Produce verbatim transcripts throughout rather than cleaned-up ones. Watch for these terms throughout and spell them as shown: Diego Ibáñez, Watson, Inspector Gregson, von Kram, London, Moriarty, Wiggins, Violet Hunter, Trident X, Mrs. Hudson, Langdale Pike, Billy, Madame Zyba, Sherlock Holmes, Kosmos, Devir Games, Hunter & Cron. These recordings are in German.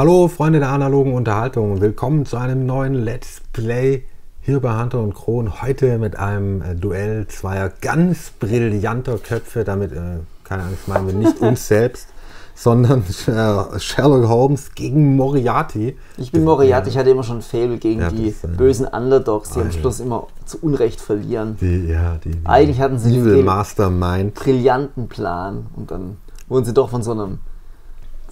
Hallo Freunde der analogen Unterhaltung und willkommen zu einem neuen Let's Play hier bei Hunter und Cron. Heute mit einem äh, Duell zweier ganz brillanter Köpfe, damit, äh, keine Angst, meinen wir nicht uns selbst, sondern äh, Sherlock Holmes gegen Moriarty. Ich bin Moriarty, ich hatte immer schon ein Faible gegen ja, die das, äh, bösen Underdogs, die am Schluss immer zu Unrecht verlieren. Die, ja, die, die Eigentlich hatten sie den Mastermind. brillanten Plan und dann wurden sie doch von so einem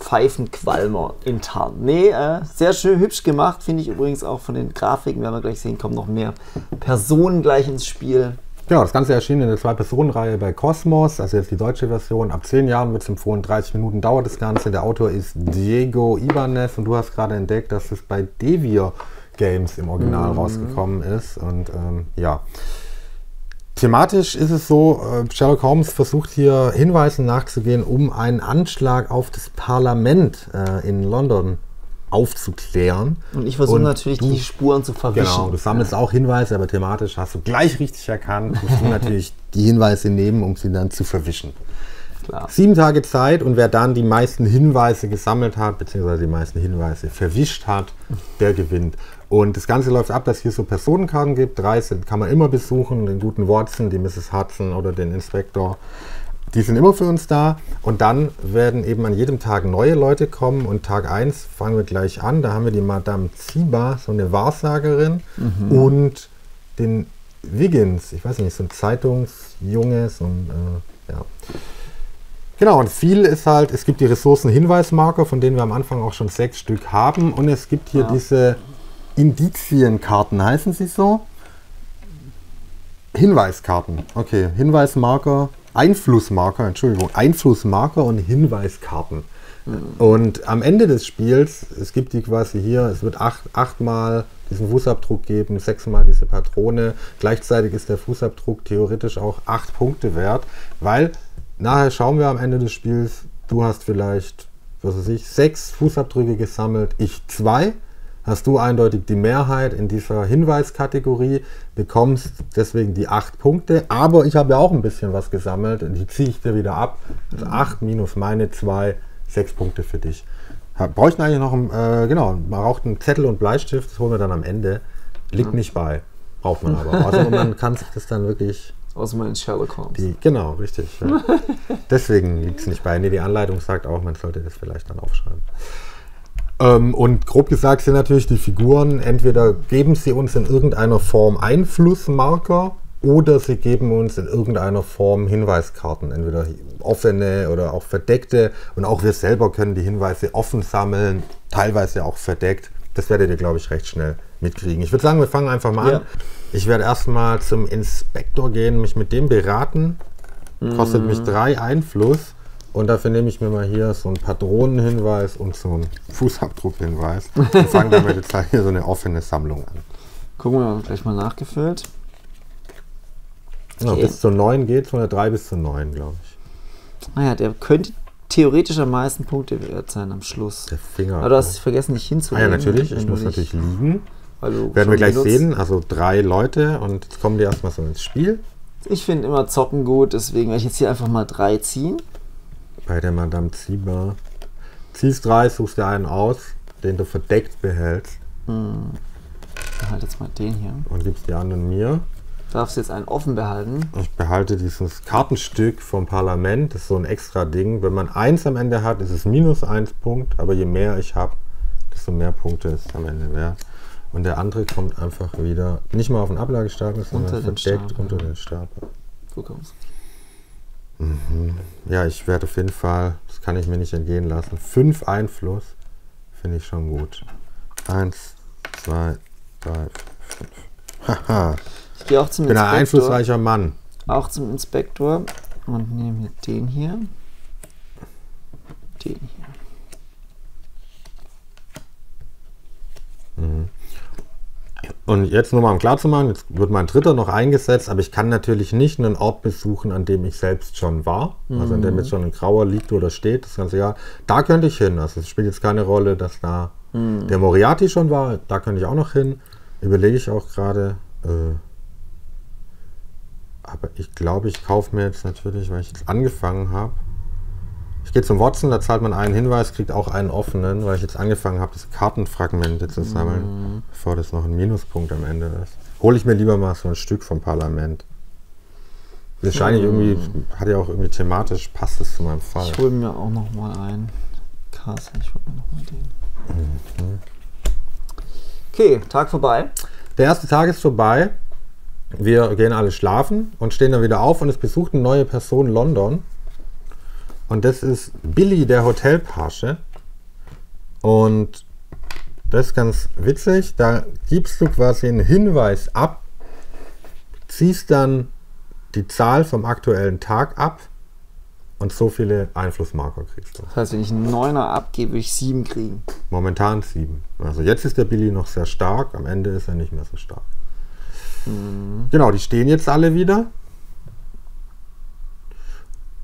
Pfeifenqualmer intern. Nee, äh, sehr schön hübsch gemacht, finde ich übrigens auch von den Grafiken, werden wir gleich sehen, kommen noch mehr Personen gleich ins Spiel. Ja, das Ganze erschien in der Zwei-Personen-Reihe bei Kosmos, also jetzt die deutsche Version. Ab zehn Jahren wird es empfohlen, dreißig Minuten dauert das Ganze. Der Autor ist Diego Ibáñez und du hast gerade entdeckt, dass es bei Devir Games im Original mhm. rausgekommen ist. Und ähm, ja, thematisch ist es so, äh, Sherlock Holmes versucht hier Hinweisen nachzugehen, um einen Anschlag auf das Parlament äh, in London aufzuklären. Und ich versuche natürlich, du, die Spuren zu verwischen. Genau, du sammelst ja auch Hinweise, aber thematisch hast du gleich richtig erkannt, musst du natürlich die Hinweise nehmen, um sie dann zu verwischen. Klar. Sieben Tage Zeit, und wer dann die meisten Hinweise gesammelt hat, beziehungsweise die meisten Hinweise verwischt hat, der gewinnt. Und das Ganze läuft ab, dass es hier so Personenkarten gibt. Drei sind, kann man immer besuchen, den guten Watson, die Misses Hudson oder den Inspektor. Die sind immer für uns da, und dann werden eben an jedem Tag neue Leute kommen, und Tag eins fangen wir gleich an. Da haben wir die Madame Zyba, so eine Wahrsagerin, mhm. und den Wiggins, ich weiß nicht, so ein Zeitungsjunge, so ein, äh, ja. Genau, und viel ist halt, es gibt die Ressourcen-Hinweismarker, von denen wir am Anfang auch schon sechs Stück haben, und es gibt hier ja. diese Indizienkarten, heißen sie so? Hinweiskarten, okay, Hinweismarker. Einflussmarker, Entschuldigung, Einflussmarker und Hinweiskarten. Mhm. Und am Ende des Spiels, es gibt die quasi hier, es wird acht, achtmal diesen Fußabdruck geben, sechsmal diese Patrone. Gleichzeitig ist der Fußabdruck theoretisch auch acht Punkte wert, weil nachher schauen wir am Ende des Spiels, du hast vielleicht, was weiß ich, sechs Fußabdrücke gesammelt, ich zwei. Hast du eindeutig die Mehrheit in dieser Hinweiskategorie, bekommst deswegen die acht Punkte. Aber ich habe ja auch ein bisschen was gesammelt, und die ziehe ich dir wieder ab. Also acht minus meine zwei, sechs Punkte für dich. Bräuchten eigentlich noch einen, äh, genau, man braucht einen Zettel und Bleistift, das holen wir dann am Ende. Liegt nicht bei, braucht man aber. Also man kann sich das dann wirklich... Aus meinen Sherlock Holmes. Die, genau, richtig. Ja. Deswegen liegt es nicht bei. Nee, die Anleitung sagt auch, man sollte das vielleicht dann aufschreiben. Ähm, und grob gesagt sind natürlich die Figuren, entweder geben sie uns in irgendeiner Form Einflussmarker oder sie geben uns in irgendeiner Form Hinweiskarten, entweder offene oder auch verdeckte, und auch wir selber können die Hinweise offen sammeln, teilweise auch verdeckt. Das werdet ihr, glaube ich, recht schnell mitkriegen. Ich würde sagen, wir fangen einfach mal ja. an. Ich werde erstmal zum Inspektor gehen, mich mit dem beraten, kostet mhm. mich drei Einfluss. Und dafür nehme ich mir mal hier so einen Patronenhinweis und so einen Fußabdruckhinweis und fange damit jetzt gleich hier so eine offene Sammlung an. Gucken wir gleich mal nachgefüllt. Okay. Ja, bis zu neun geht es, von der drei bis zu neun, glaube ich. Naja, ah der könnte theoretisch am meisten Punkte wert sein am Schluss. Der Finger. Aber du hast vergessen, nicht hinzulegen. Ah ja, natürlich, ich muss natürlich liegen. Werden wir gleich sehen, also drei Leute, und jetzt kommen die erstmal so ins Spiel. Ich finde immer Zocken gut, deswegen werde ich jetzt hier einfach mal drei ziehen. Bei der Madame Zyba. Ziehst drei, suchst dir einen aus, den du verdeckt behältst. Hm. Ich behalte jetzt mal den hier. Und gibst die anderen mir. Darfst jetzt einen offen behalten. Ich behalte dieses Kartenstück vom Parlament. Das ist so ein extra Ding. Wenn man eins am Ende hat, ist es minus eins Punkt. Aber je mehr ich habe, desto mehr Punkte ist am Ende wert. Und der andere kommt einfach wieder, nicht mal auf den Ablagestapel, sondern unter verdeckt den Stapel. unter den Stapel. Du kommst. Mhm. Ja, ich werde auf jeden Fall, das kann ich mir nicht entgehen lassen, fünf Einfluss finde ich schon gut. Eins, zwei, drei, fünf. Haha. Ich gehe auch zum Inspektor. Ich bin ein einflussreicher Mann. Auch zum Inspektor. Und nehme hier den hier. Den hier. Mhm. Und jetzt nur mal um klarzumachen, jetzt wird mein dritter noch eingesetzt, aber ich kann natürlich nicht einen Ort besuchen, an dem ich selbst schon war. Mhm. Also an dem jetzt schon ein Grauer liegt oder steht, das ganze Jahr. Da könnte ich hin, also es spielt jetzt keine Rolle, dass da mhm. der Moriarty schon war, da könnte ich auch noch hin. Überlege ich auch gerade. Äh, aber ich glaube, ich kaufe mir jetzt natürlich, weil ich jetzt angefangen habe, Ich gehe zum Watson, da zahlt man einen Hinweis, kriegt auch einen offenen, weil ich jetzt angefangen habe, das Kartenfragment jetzt zu sammeln, mhm. bevor das noch ein Minuspunkt am Ende ist. Hole ich mir lieber mal so ein Stück vom Parlament. Wahrscheinlich mhm. irgendwie, hat ja auch irgendwie thematisch, passt es zu meinem Fall. Ich hole mir auch nochmal einen. Krass, ich hole mir nochmal den. Mhm. Okay, Tag vorbei. Der erste Tag ist vorbei. Wir gehen alle schlafen und stehen dann wieder auf und es besucht eine neue Person London. Und das ist Billy, der Hotelpage. Und das ist ganz witzig. Da gibst du quasi einen Hinweis ab, ziehst dann die Zahl vom aktuellen Tag ab und so viele Einflussmarker kriegst du. Das heißt, wenn ich einen Neuner abgebe, würde ich sieben kriegen. Momentan sieben. Also jetzt ist der Billy noch sehr stark, am Ende ist er nicht mehr so stark. Mhm. Genau, die stehen jetzt alle wieder.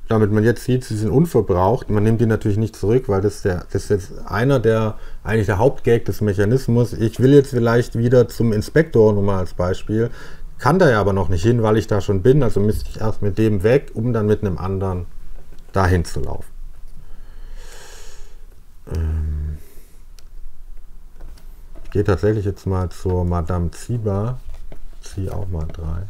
Damit man jetzt sieht, sie sind unverbraucht. Man nimmt die natürlich nicht zurück, weil das, der, das ist jetzt einer der, eigentlich der Hauptgag des Mechanismus. Ich will jetzt vielleicht wieder zum Inspektor, nur mal als Beispiel. Kann da ja aber noch nicht hin, weil ich da schon bin. Also müsste ich erst mit dem weg, um dann mit einem anderen dahin zu laufen. Ähm, ich gehe tatsächlich jetzt mal zur Madame Zyba. Ziehe auch mal drei.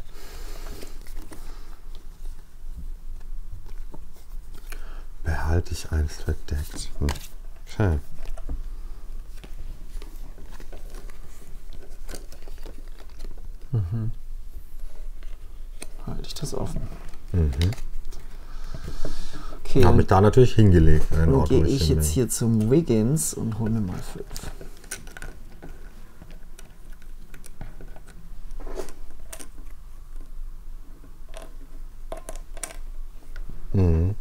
Behalte ich eins verdeckt. Hm. Okay. Mhm. Halte ich das offen. Mhm. Okay. Ich habe mich da natürlich hingelegt. Dann gehe ich jetzt hier zum Wiggins und hole mir mal fünf. Mhm.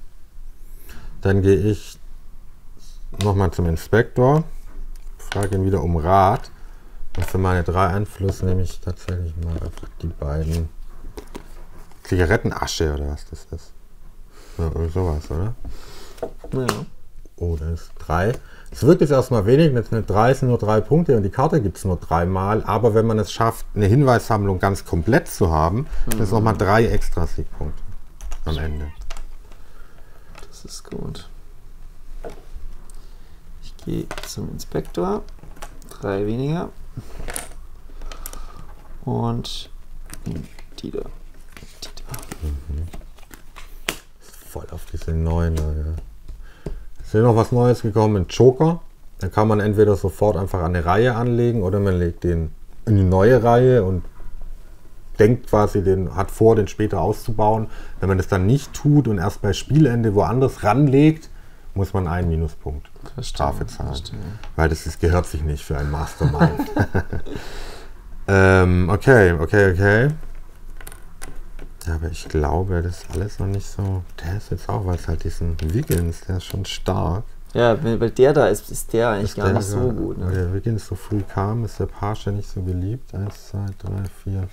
Dann gehe ich nochmal zum Inspektor, frage ihn wieder um Rat. Und für meine drei Einflüsse nehme ich tatsächlich mal die beiden Zigarettenasche oder was das ist. Ja, oder sowas, oder? Ja. Oh, das ist drei. Es wirkt jetzt erstmal wenig, jetzt mit drei sind nur drei Punkte und die Karte gibt es nur dreimal. Aber wenn man es schafft, eine Hinweissammlung ganz komplett zu haben, mhm. dann ist nochmal drei extra Siegpunkte am Ende. Ist gut. Ich gehe zum Inspektor. Drei weniger. Und die da. Die da. Mhm. Voll auf diese Neuner. Ja. Ist hier noch was Neues gekommen? Ein Joker. Da kann man entweder sofort einfach an eine Reihe anlegen oder man legt den in die neue Reihe und denkt quasi, den hat vor, den später auszubauen. Wenn man das dann nicht tut und erst bei Spielende woanders ranlegt, muss man einen Minuspunkt Strafe zahlen. Verstehe. Weil das ist, gehört sich nicht für einen Mastermind. ähm, okay, okay, okay. Ja, aber ich glaube, das ist alles noch nicht so... Der ist jetzt auch, weil es halt diesen Wiggins, der ist schon stark. Ja, weil der da ist, ist der eigentlich ist gar der nicht so gut. Ne? Weil der Wiggins so früh kam, ist der Page nicht so beliebt. Eins, zwei, drei, vier...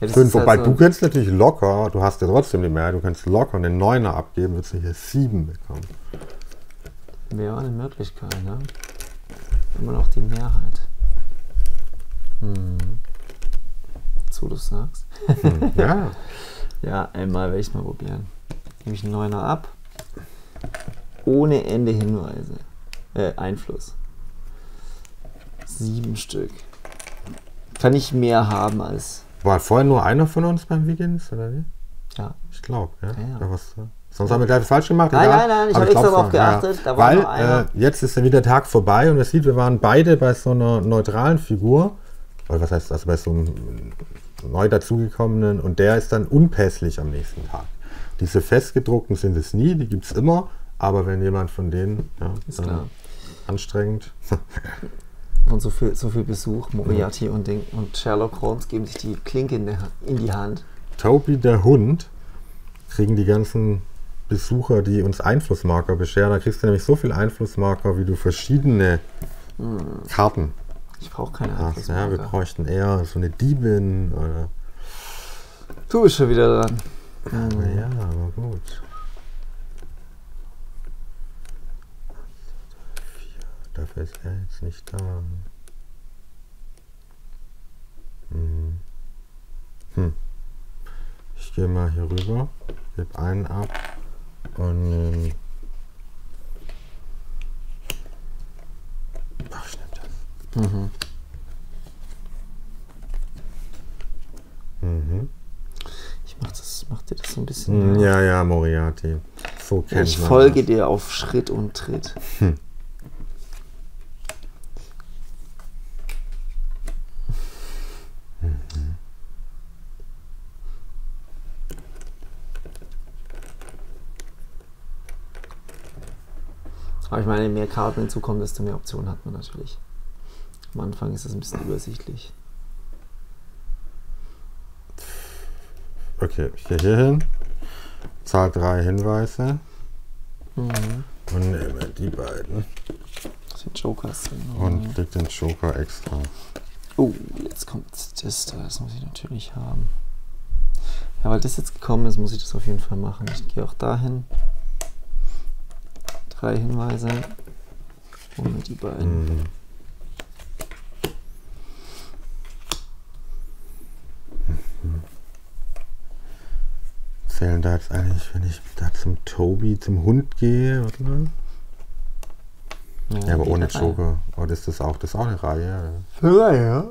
Ja, fünf, wobei halt so du kannst natürlich locker, du hast ja trotzdem die Mehrheit, du kannst locker einen Neuner abgeben, würdest du hier sieben bekommen. Wäre eine Möglichkeit, ne? Immer noch die Mehrheit. Hm. So du sagst. Hm, ja. Ja, einmal werde ich mal probieren. Nehme ich einen Neuner ab. Ohne Ende Hinweise. Äh, Einfluss. Sieben Stück. Kann ich mehr haben als... War vorher nur einer von uns beim Wiggins, oder wie? Ja. Ich glaube, ja. ja, ja. Was, sonst haben wir gleich falsch gemacht. Nein, nein, nein, ich habe extra darauf geachtet. Ja. Da war Weil einer. Äh, jetzt ist ja wieder Tag vorbei und man sieht, wir waren beide bei so einer neutralen Figur. Oder was heißt das? Also bei so einem neu dazugekommenen. Und der ist dann unpässlich am nächsten Tag. Diese festgedruckten sind es nie, die gibt es immer. Aber wenn jemand von denen, ja, ist dann klar. Anstrengend. Und so viel, so viel Besuch, Moriarty ja. und, den, und Sherlock Holmes geben sich die Klinke in, der, in die Hand. Toby, der Hund, kriegen die ganzen Besucher, die uns Einflussmarker bescheren. Da kriegst du nämlich so viel Einflussmarker, wie du verschiedene hm. Karten. Ich brauche keine Einflussmarker. Ja, wir bräuchten eher so eine Diebin oder... Du bist schon wieder dran. Hm. Ja, aber gut. Dafür ist er jetzt nicht da. Hm. Hm. Ich gehe mal hier rüber, gebe einen ab und nehme Mhm. Mhm. Ich mach das, mach dir das so ein bisschen. Ja, ja, Moriarty. So kennt man das. Ich folge dir auf Schritt und Tritt. Hm. Aber ich meine, je mehr Karten hinzukommen, desto mehr Optionen hat man natürlich. Am Anfang ist das ein bisschen übersichtlich. Okay, ich gehe hier hin. Zahl drei Hinweise. Mhm. Und nehme die beiden. Das sind Jokers drin. Und leg den Joker extra. Oh, jetzt kommt das. Das muss ich natürlich haben. Ja, weil das jetzt gekommen ist, muss ich das auf jeden Fall machen. Ich gehe auch dahin. Drei Hinweise. Und die beiden. Mhm. Zählen da jetzt eigentlich, wenn ich da zum Tobi, zum Hund gehe, oder? Ja, ja, aber ohne Joker. Oder ist das auch, das ist auch eine Reihe? Ja, ja.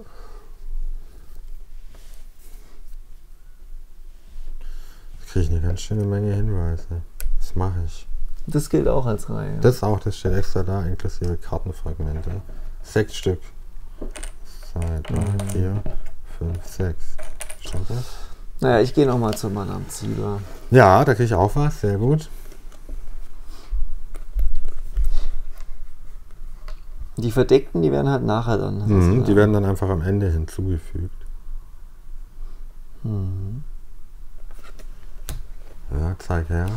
Jetzt kriege ich eine ganz schöne Menge Hinweise. Das mache ich. Das gilt auch als Reihe. Das auch, das steht extra da, inklusive Kartenfragmente. Sechs Stück. Zwei, drei, mhm. vier, fünf, sechs. Stimmt das? Naja, ich gehe nochmal zu Madame Zyber. Ja, da kriege ich auch was, sehr gut. Die Verdeckten, die werden halt nachher dann... Mhm, die werden dann einfach am Ende hinzugefügt. Mhm. Ja, zeig her.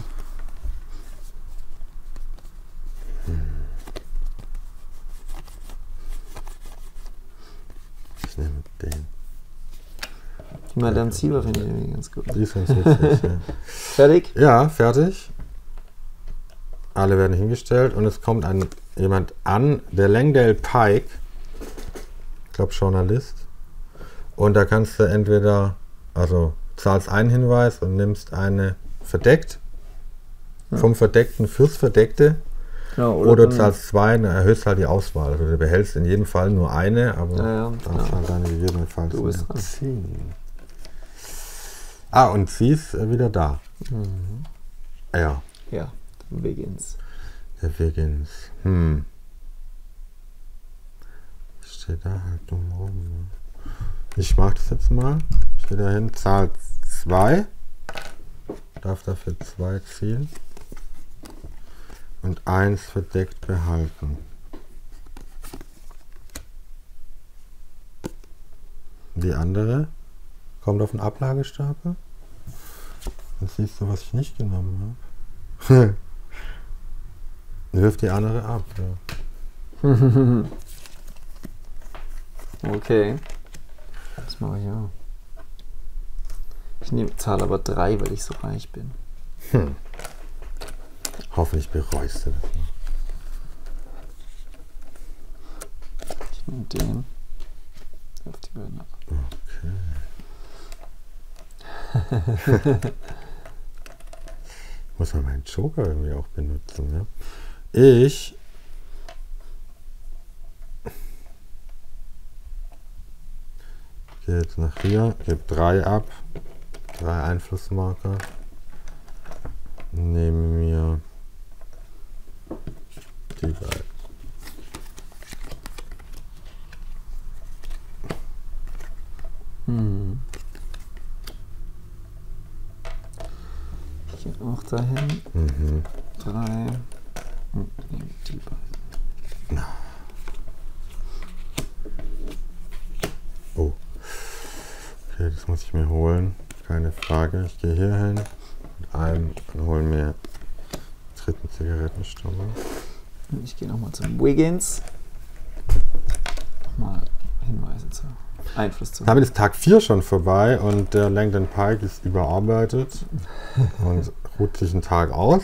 Ich nehme den. Die Madame Zyba finde ich irgendwie ganz gut. Die ist ganz witzig, ja. Fertig? Ja, fertig. Alle werden hingestellt und es kommt ein, jemand an, der Langdale Pike, ich glaube Journalist. Und da kannst du entweder, also zahlst einen Hinweis und nimmst eine verdeckt, ja. vom Verdeckten fürs Verdeckte. Ja, oder oder du zahlst zwei, dann erhöhst halt die Auswahl. Also du behältst in jedem Fall nur eine, aber ja, ja, dann ja. zahlst dann gegebenenfalls du bist dran. Ah, und sie ist wieder da. Mhm. Ja. Ja, der Wiggins. Der Wiggins. Hm. Ich stehe da halt dumm rum. Ich mach das jetzt mal. Ich gehe da hin, zahl zwei. Darf dafür zwei ziehen. Und eins verdeckt behalten. Die andere kommt auf den Ablagestapel. Jetzt siehst du, was ich nicht genommen habe. Wirf die andere ab. Ja. Okay. Das mache ich auch. Ich nehme Zahl aber drei, weil ich so reich bin. Hm. Hoffentlich bereust du das nicht. Ich nehme den. Auf die beiden ab. Okay. Ich muss mal meinen Joker irgendwie auch benutzen. Ne? Ich. Ich gehe jetzt nach hier, gebe drei ab. Drei Einflussmarker. Nehme mir. Die beiden. Hm. Ich gehe auch dahin. Mhm. Drei. Und nehme die beiden. Oh. Okay, das muss ich mir holen. Keine Frage. Ich gehe hier hin mit einem und hole mir dritten Zigarettenstummel. Ich gehe nochmal zum Wiggins. Nochmal Hinweise zu Einfluss zu. Damit ist Tag vier schon vorbei und der Langdale Pike ist überarbeitet und ruht sich einen Tag aus.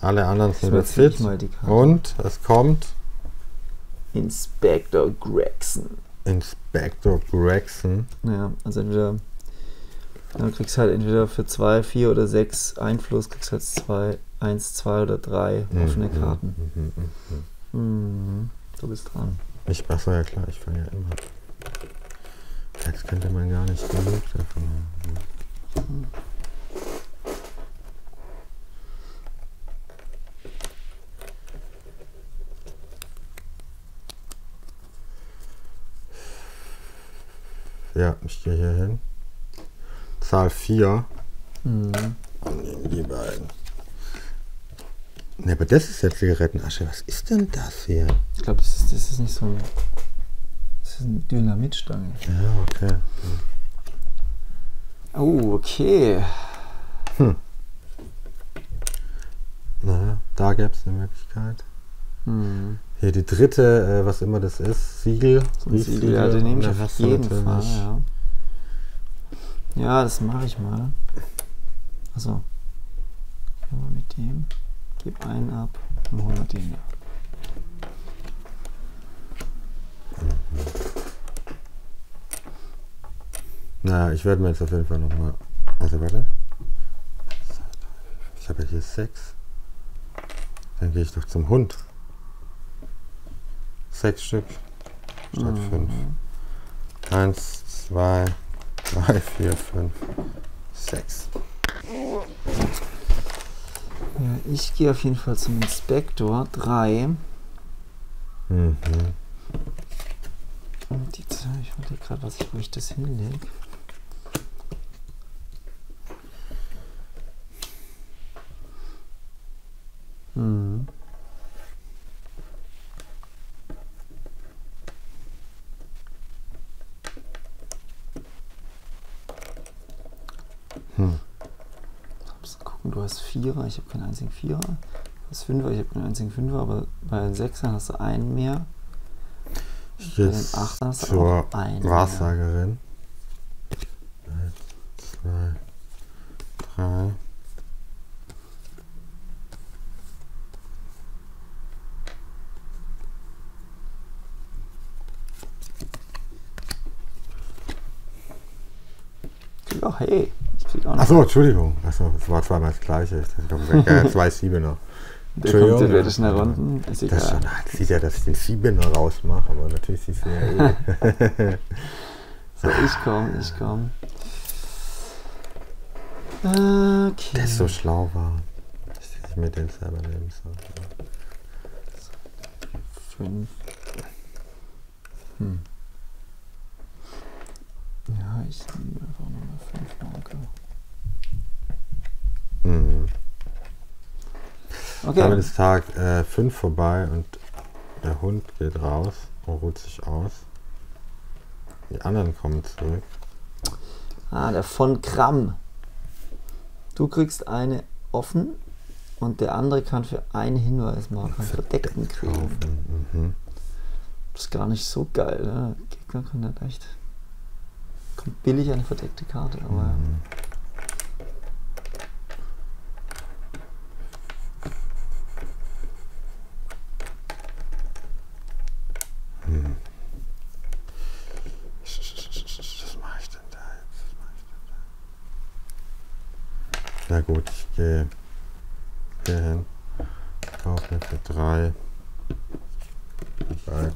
Alle anderen sind jetzt fit. Und es kommt Inspector Gregson. Inspector Gregson. Ja, also entweder dann kriegst du halt entweder für zwei, vier oder sechs Einfluss, kriegst halt zwei, eins, zwei oder drei offene Karten. Mhm, mhm, mhm. Mhm, du bist dran. Ich war ja klar, ich fange ja immer. Jetzt könnte man gar nicht genug davon haben. Ja, ich gehe hier hin. Zahl vier. Mhm. Und nehme die beiden. Ne, aber das ist ja Zigarettenasche. Was ist denn das hier? Ich glaube, das ist, das ist nicht so. Das ist eine Dynamitstange. Ja, okay. Hm. Oh, okay. Hm. Naja, da gäbe es eine Möglichkeit. Hm. Hier die dritte, äh, was immer das ist, Siegel. So ein Siegel, ja, den nehme ich auf jeden Fall. Ja. Ja, das mache ich mal. Also, mit dem. Gib einen ab und hol mal den. Na, ich werde mir jetzt auf jeden Fall nochmal. Also warte. Ich habe ja hier sechs. Dann gehe ich doch zum Hund. Sechs Stück statt mhm. fünf. Eins, zwei, drei, vier, fünf, sechs. Ja, ich gehe auf jeden Fall zum Inspektor. drei. Mhm. Und die zwei, ich wollte gerade, was ich, wo ich das hinlege. Mhm. Hm. Gucken, du hast Vierer, ich habe keinen einzigen Vierer. Du hast Fünfer, ich habe keinen einzigen Fünfer, aber bei den Sechsern hast du einen mehr. Jetzt bei den Achtern hast du auch einen Wahrsagerin. Mehr. Eins, zwei, drei. Ja, hey. Achso, Entschuldigung. Achso, es war zweimal das gleiche. Ich dachte, ja, zwei Siebener. Der kommt ja wirklich nach unten. Das sieht ja, dass ich den Siebener rausmache, aber natürlich siehst du ja eh. So, ich komme, ich komme. Okay. Der so schlau war. Ich mir den selber nehmen soll. Hm. Ja, ich nehme einfach nochmal fünf Marker. Mhm. Okay. Damit ist Tag fünf äh, vorbei und der Hund geht raus und ruht sich aus. Die anderen kommen zurück. Ah, der von Kramm. Du kriegst eine offen und der andere kann für einen Hinweismarker einen verdeckten kriegen. Mhm. Das ist gar nicht so geil, ne? Der Gegner kann das echt. Kommt billig eine verdeckte Karte, aber. Mhm. Was mache ich denn da jetzt? Was mache ich denn da? Na gut, ich gehe hier hin. Kaufe mir für drei. Die beiden.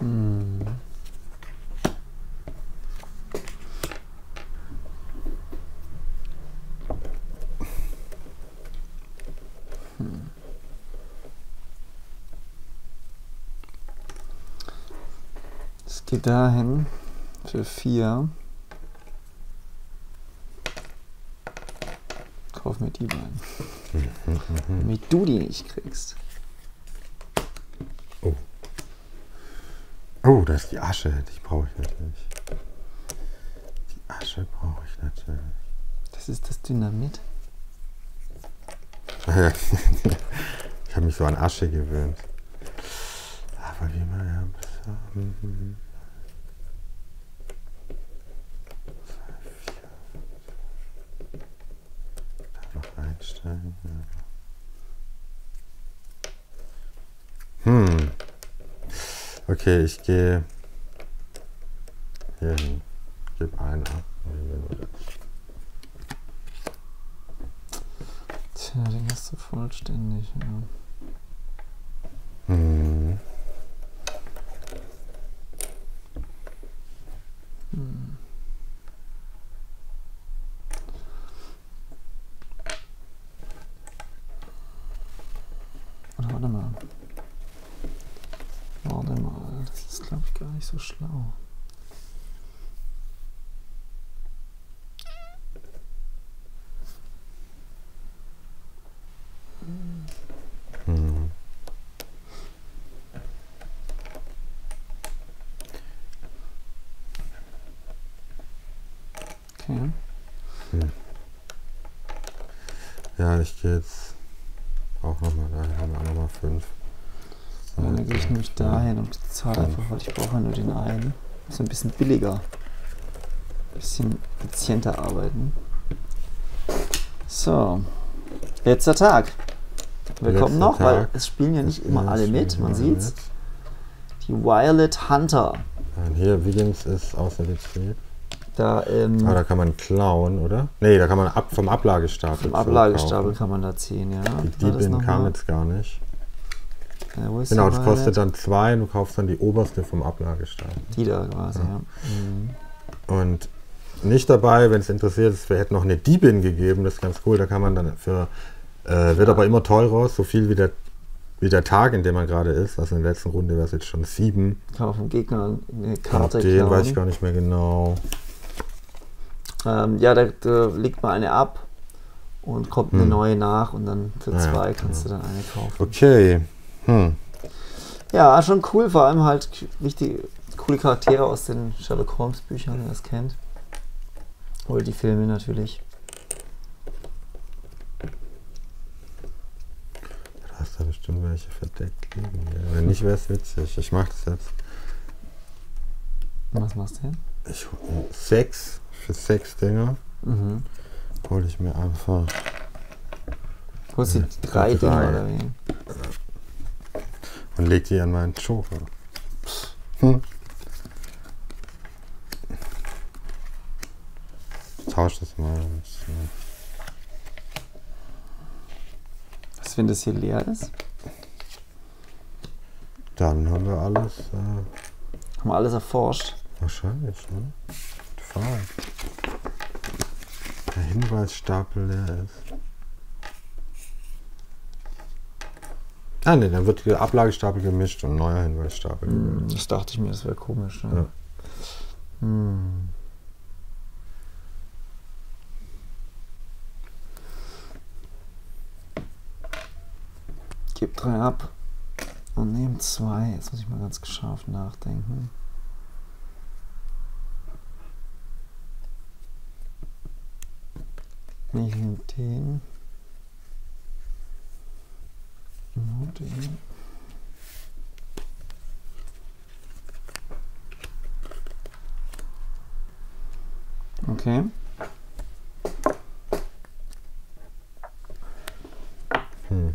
Hm. Hm. Es geht dahin für vier. Kauf mir die beiden. Damit du die nicht kriegst. Oh. Oh, da ist die Asche. Die brauche ich natürlich. Die Asche brauche ich natürlich. Das ist das Dynamit. Ich habe mich so an Asche gewöhnt. Aber wie man ja besser. Mhm. Da noch einsteigen. Hm. Okay, ich gehe hier hin, gebe einen ab. Tja, den hast du vollständig. Ja. Na, warte mal. Warte mal. Das ist, glaube ich, gar nicht so schlau. Hm. Okay. Hm. Ja, ich gehe jetzt auch nochmal dahin, haben wir auch nochmal fünf. So, ja, dann gehe ich nämlich dahin und bezahle einfach, weil ich brauche ja nur den einen. So ein bisschen billiger. Ein bisschen effizienter arbeiten. So. Letzter Tag. Willkommen noch, Tag. Weil es spielen ja nicht immer alle mit, man sieht's. Mit. Die Violet Hunter. Nein, hier, Wiggins ist außer Betrieb. Da, ähm, ah, da kann man klauen, oder? Ne, da kann man ab, vom Ablagestapel. Vom Ablagestapel kann man da ziehen, ja. Die Diebin kam jetzt gar nicht. Ja, genau, das kostet dann zwei und du kaufst dann die oberste vom Ablagestapel. Die da quasi, ja. ja. Mhm. Und nicht dabei, wenn es interessiert ist, wir hätten noch eine Diebin gegeben, das ist ganz cool, da kann man dann für, äh, wird ja. aber immer teurer, so viel wie der, wie der Tag, in dem man gerade ist. Also in der letzten Runde wäre es jetzt schon sieben. Kann auch vom Gegner eine Karte klauen. Den weiß ich gar nicht mehr genau. Ähm, ja, da, da legt man eine ab und kommt hm. eine neue nach und dann für ja, zwei kannst ja. du dann eine kaufen. Okay. Hm. Ja, schon cool, vor allem halt richtig coole Charaktere aus den Sherlock Holmes Büchern, wer das kennt. Oder die Filme natürlich. Da hast du bestimmt welche verdeckt liegen. Ja, wenn nicht, wäre es witzig. Ich mach das jetzt. Was machst du denn? Ich hole sechs. Für sechs Dinger mhm. hole ich mir einfach. Holst du die äh, drei, drei Dinger oder wie? Und leg die an meinen Schofer. Hm. Ich tausche das mal. Was, wenn das hier leer ist? Dann haben wir alles. Äh, haben wir alles erforscht? Wahrscheinlich, ne? Oh. Der Hinweisstapel leer ist. Ah ne, dann wird der Ablagestapel gemischt und ein neuer Hinweisstapel. Mm, das dachte ich mir, das wäre komisch. Ne? Ja. Mm. Gib drei ab und nehmt zwei. Jetzt muss ich mal ganz scharf nachdenken. Ich nehme den. Und den. Okay. Hm.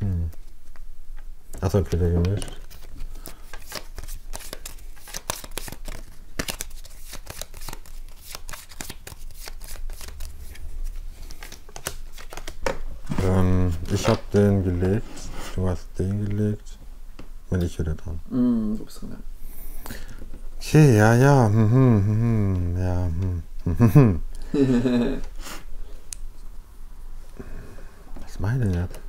Hm. Achso, ich bin wieder gemischt. Ich hab den gelegt, du hast den gelegt, bin ich wieder dran. Mm, du bist dran, ja. Okay, ja, ja, hm, hm, hm, ja, hm, hm. Was meine ich denn jetzt?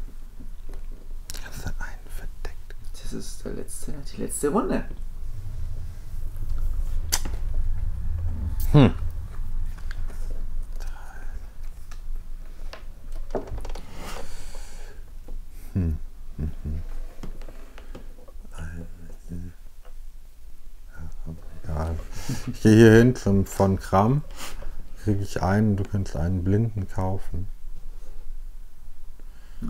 Kannst du einen verdeckt? Das ist der letzte, die letzte Runde. Hm. Ich gehe hier hin zum von Kram, kriege ich einen, du kannst einen Blinden kaufen. Ja.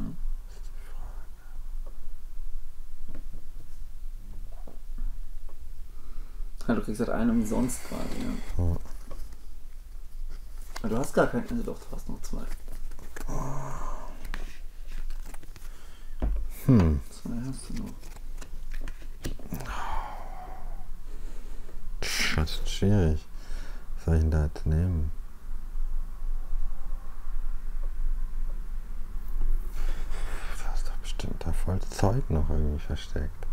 Ja, du kriegst halt einen umsonst gerade, ja. ja. Aber du hast gar keinen, also doch, du hast noch zwei. Hm. Zwei hast du noch. Das ist schwierig. Was soll ich denn da jetzt nehmen? Du hast doch bestimmt da voll Zeug noch irgendwie versteckt.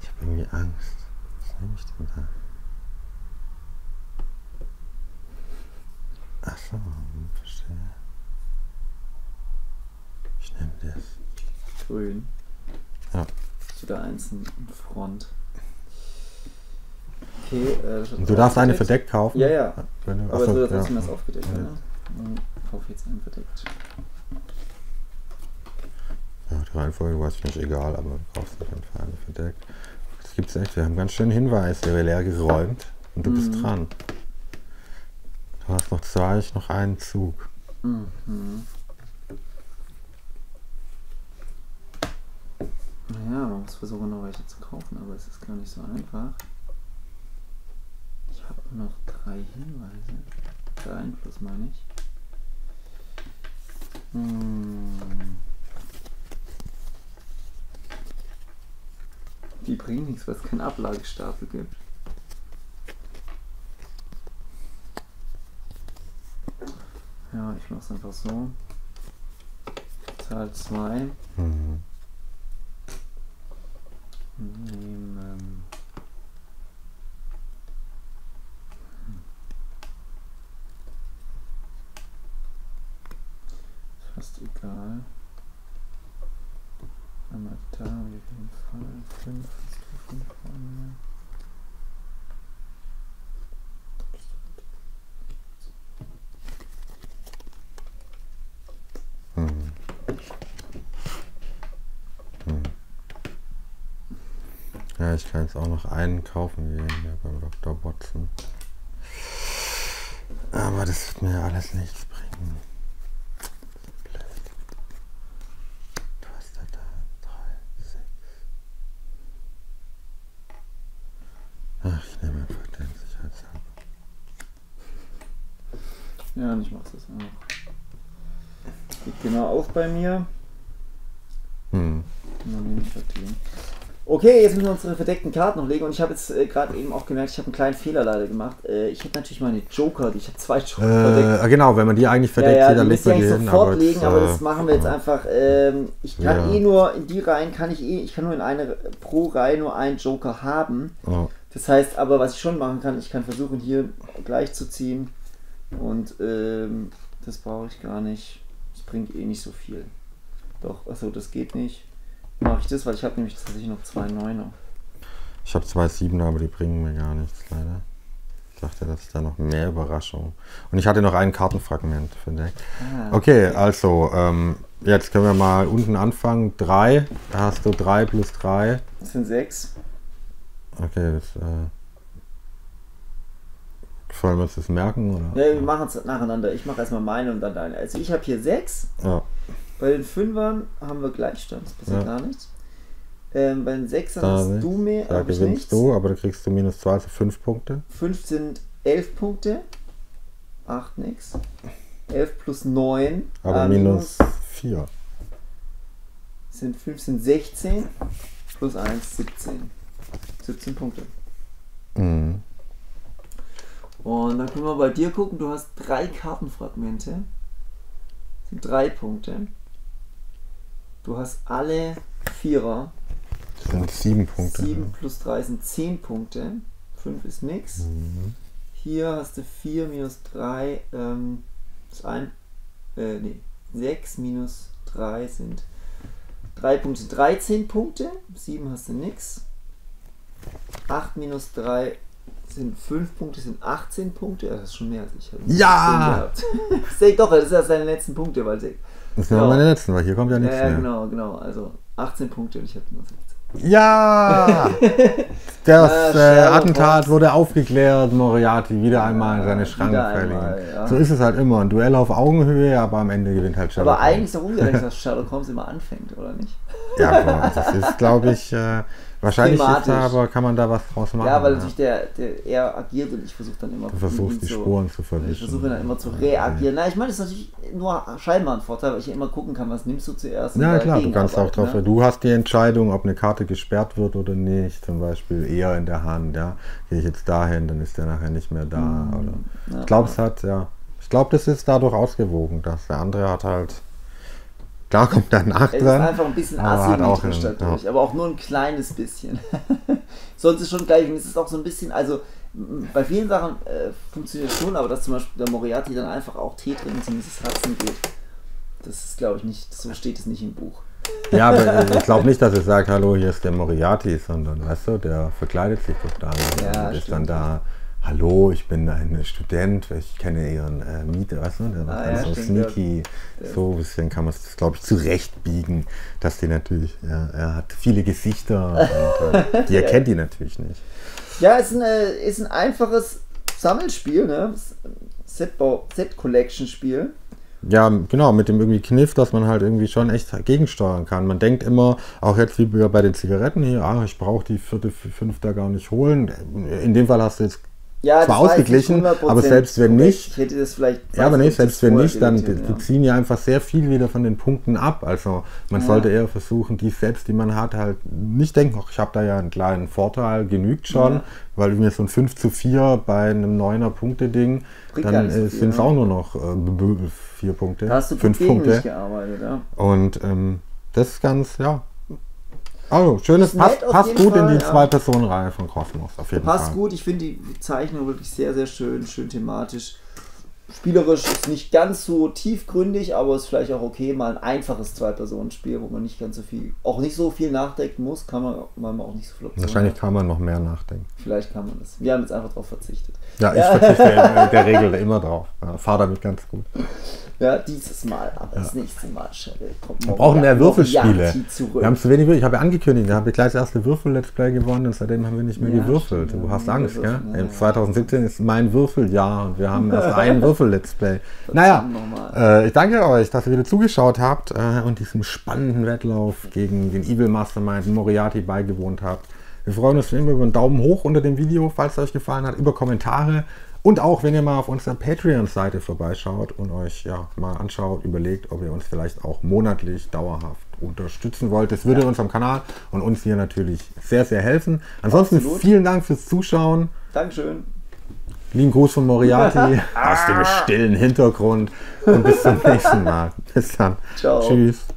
Ich habe irgendwie Angst. Was nehme ich denn da? Achso, verstehe. Ich nehme das. Grün. Ja. Zu der einzelnen Front. Okay, äh, das du darfst aufgedeckt. Eine verdeckt kaufen? Ja, ja. Wenn du, aber achso, so, dass ja. Trotzdem das aufgedeckt, ja. Ne? Ich kaufe jetzt einen verdeckt. Ja, die Reihenfolge war es vielleicht egal, aber du kaufst auf jeden Fall eine verdeckt. Das gibt's echt, wir haben ganz schön Hinweise, wir haben leer geräumt und du mhm. bist dran. Du hast noch zwei, ich noch einen Zug. Mhm. Naja, man muss versuchen, noch welche zu kaufen, aber es ist gar nicht so einfach. Ich habe noch drei Hinweise. Drei Einfluss, meine ich. Hm. Die bringen nichts, weil es keinen Ablagestapel gibt. Ja, ich mache es einfach so. Zahl zwei. Mhm. Nehmen. Fast egal. Einmal da auf jeden Fall. fünf, fünf vorne. Hm. Hm. Ja, ich kann jetzt auch noch einen kaufen gehen, ja, beim Doktor Watson. Aber das wird mir alles nichts bringen. Ach, ich nehme einfach den Sicherheitshalber. Ja, und ich mach's das auch. Geht genau auf bei mir. Hm. Und dann nehme ich das hier. Okay, jetzt müssen wir unsere verdeckten Karten noch legen. Und ich habe jetzt äh, gerade eben auch gemerkt, ich habe einen kleinen Fehler leider gemacht. Äh, ich hätte natürlich meine Joker, die, ich habe zwei Joker äh, verdeckt. Genau, wenn man die eigentlich verdeckt, ja, ja, dann legt man die hin. Sofort aber legen, aber das machen wir jetzt einfach. Ähm, ich kann ja. eh nur in die Reihen, kann ich eh, ich kann nur in eine pro Reihe nur einen Joker haben. Oh. Das heißt aber, was ich schon machen kann, ich kann versuchen, hier gleich zu ziehen. Und ähm, das brauche ich gar nicht. Das bringt eh nicht so viel. Doch, achso, das geht nicht. Mache ich das, weil ich habe nämlich tatsächlich noch zwei Neuner. Ich habe zwei Siebener, aber die bringen mir gar nichts, leider. Ich dachte, das ist da noch mehr Überraschung. Und ich hatte noch ein Kartenfragment verdeckt. Ah, okay, okay, also ähm, jetzt können wir mal unten anfangen. Drei, da hast du drei plus drei. Das sind sechs. Okay, das, äh, sollen wir uns das merken? Oder? Ne, wir machen es nacheinander. Ich mache erstmal meine und dann deine. Also ich habe hier sechs. Ja. Bei den Fünfern haben wir Gleichstand, das passiert ja. gar nichts. Ähm, bei den Sechsern da hast nichts. Du mehr, da gewinnst nichts. Du, aber da kriegst du minus zwei, also fünf Punkte. fünf sind elf Punkte, acht nix. elf plus neun, aber ah, minus vier. Sind fünf sind sechzehn, plus eins siebzehn. siebzehn Punkte. Mhm. Und dann können wir bei dir gucken, du hast drei Kartenfragmente. Sind drei Punkte. Du hast alle Vierer. Das sind sieben Punkte. sieben plus drei sind zehn Punkte. fünf ist nix. Mhm. Hier hast du vier minus drei ähm, ist ein, äh, nee, sechs minus drei sind drei Punkte, sind dreizehn Punkte. sieben hast du nix. acht minus drei sind fünf Punkte, sind achtzehn Punkte. Ja, das ist schon mehr als ich hatte. Ja! Doch, das ist ja seine letzten Punkte, weil sie. Das sind ja meine letzten, weil hier kommt ja nichts mehr. Ja, genau, genau. Also achtzehn Punkte und ich habe nur sechzehn. Ja! Das äh, Attentat wurde aufgeklärt, Moriarty wieder einmal in seine Schranken verlegen. Ja. So ist es halt immer. Ein Duell auf Augenhöhe, aber am Ende gewinnt halt Sherlock Holmes. Aber eigentlich ist doch ungerecht, dass Sherlock Holmes immer anfängt, oder nicht? Ja, klar. Das ist, glaube ich. Äh, Wahrscheinlich ist da, aber kann man da was draus machen. Ja, weil natürlich ja. der, der er agiert und ich versuche dann immer... Du versuchst die Spuren zu, zu verwischen. Ich versuche dann immer zu reagieren. Na, ich meine, das ist natürlich nur scheinbar ein Vorteil, weil ich ja immer gucken kann, was nimmst du zuerst. Ja klar, du kannst auch drauf... Ne? Du hast die Entscheidung, ob eine Karte gesperrt wird oder nicht, zum Beispiel eher in der Hand. Ja, gehe ich jetzt dahin, dann ist der nachher nicht mehr da. Hm. Oder. Ja, ich glaube, es hat, ja. Ich glaube, das ist dadurch ausgewogen, dass der andere hat halt... Da kommt dann acht. Es ist einfach ein bisschen asymmetrisch dadurch, ja. aber auch nur ein kleines bisschen. Sonst ist schon gleich, und es ist auch so ein bisschen, also bei vielen Sachen äh, funktioniert es schon, aber dass zum Beispiel der Moriarty dann einfach auch Tee trinken zu Misses Hudson geht, Das ist, glaube ich, nicht, so steht es nicht im Buch. Ja, aber ich glaube nicht, dass er sagt, hallo, hier ist der Moriarty, sondern, weißt du, der verkleidet sich total ja, und ist dann da, hallo, ich bin ein Student, ich kenne ihren äh, Mieter, weißt du, der ah, ja, so sneaky, ja. so ein bisschen kann man es, glaube ich, zurechtbiegen, dass die natürlich, ja, er hat viele Gesichter und äh, die erkennt die natürlich nicht. Ja, es ist, äh, ist ein einfaches Sammelspiel, ne? Set-Collection-Spiel. Ja, genau, mit dem irgendwie Kniff, dass man halt irgendwie schon echt gegensteuern kann. Man denkt immer, auch jetzt wie bei den Zigaretten hier, ah, ich brauche die vierte, fünfte gar nicht holen. In dem Fall hast du jetzt ja, zwar ausgeglichen, aber selbst wenn nicht, ich hätte das vielleicht ja, aber nee, selbst wenn nicht, dann ja. die ziehen ja einfach sehr viel wieder von den Punkten ab. Also man ja. sollte eher versuchen, die Sets, die man hat, halt nicht denken, ach, ich habe da ja einen kleinen Vorteil, genügt schon, ja. weil mir so ein fünf zu vier bei einem neuner Punkte-Ding, dann äh, sind es ja. auch nur noch äh, vier Punkte, da hast du fünf Punkte. Nicht gearbeitet, ja. Und ähm, das ist ganz, ja. Also, schönes, passt, passt gut Fall, in die ja. Zwei-Personen-Reihe von Kosmos, auf jeden passt Fall. Passt gut, ich finde die Zeichnung wirklich sehr, sehr schön, schön thematisch. Spielerisch ist nicht ganz so tiefgründig, aber ist vielleicht auch okay, mal ein einfaches Zwei-Personen-Spiel, wo man nicht ganz so viel, auch nicht so viel nachdenken muss, kann man, man auch nicht so viel. Wahrscheinlich kann man noch mehr nachdenken. Vielleicht kann man das. Wir haben jetzt einfach darauf verzichtet. Ja, ja, ich verzichte in der Regel immer drauf. Ja, fahr damit ganz gut. Ja, dieses Mal, aber ja. das nächste Mal. Kommt wir brauchen mehr Würfelspiele. Wir haben zu wenig Würfel. Ich habe ja angekündigt, da habe ich gleich das erste Würfel-Let's Play gewonnen und seitdem haben wir nicht mehr ja, gewürfelt. Stimmt, du hast Angst, gell? Ja, ja. zwanzig siebzehn ist mein Würfeljahr und wir haben erst einen Würfel-Let's Play. Naja, äh, ich danke euch, dass ihr wieder zugeschaut habt äh, und diesem spannenden Wettlauf gegen den Evil Mastermind Moriarty beigewohnt habt. Wir freuen uns immer über einen Daumen hoch unter dem Video, falls es euch gefallen hat, über Kommentare. Und auch, wenn ihr mal auf unserer Patreon-Seite vorbeischaut und euch ja mal anschaut, überlegt, ob ihr uns vielleicht auch monatlich dauerhaft unterstützen wollt. Das würde ja. unserem Kanal und uns hier natürlich sehr, sehr helfen. Ansonsten Absolut. vielen Dank fürs Zuschauen. Dankeschön. Lieben Gruß von Moriarty aus dem stillen Hintergrund. Und bis zum nächsten Mal. Bis dann. Ciao. Tschüss.